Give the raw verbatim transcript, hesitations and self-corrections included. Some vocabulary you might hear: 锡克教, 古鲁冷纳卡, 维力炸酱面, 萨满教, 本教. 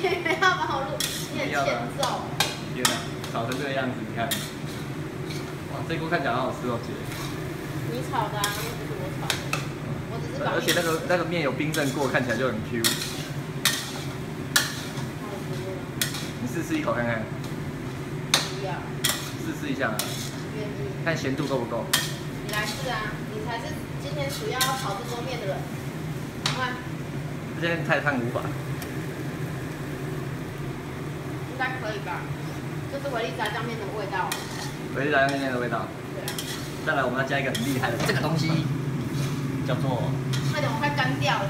不要把我录，你很欠揍。天哪，炒成这个样子，你看。哇，这锅看起来好好吃哦，姐。你炒的啊，又不是我炒的。我只是把。而且那个那个面有冰镇过，看起来就很 Q。你试试一口看看。不要。试试一下啊。愿意。看咸度够不够。你来试啊，你才是今天主要炒这桌面的人。快。这件太烫无法。 应该可以吧，这是维力炸酱面的味道。维力炸酱面的味道。对啊。再来，我们要加一个很厉害的这个东西，叫做……快点，我快干掉了。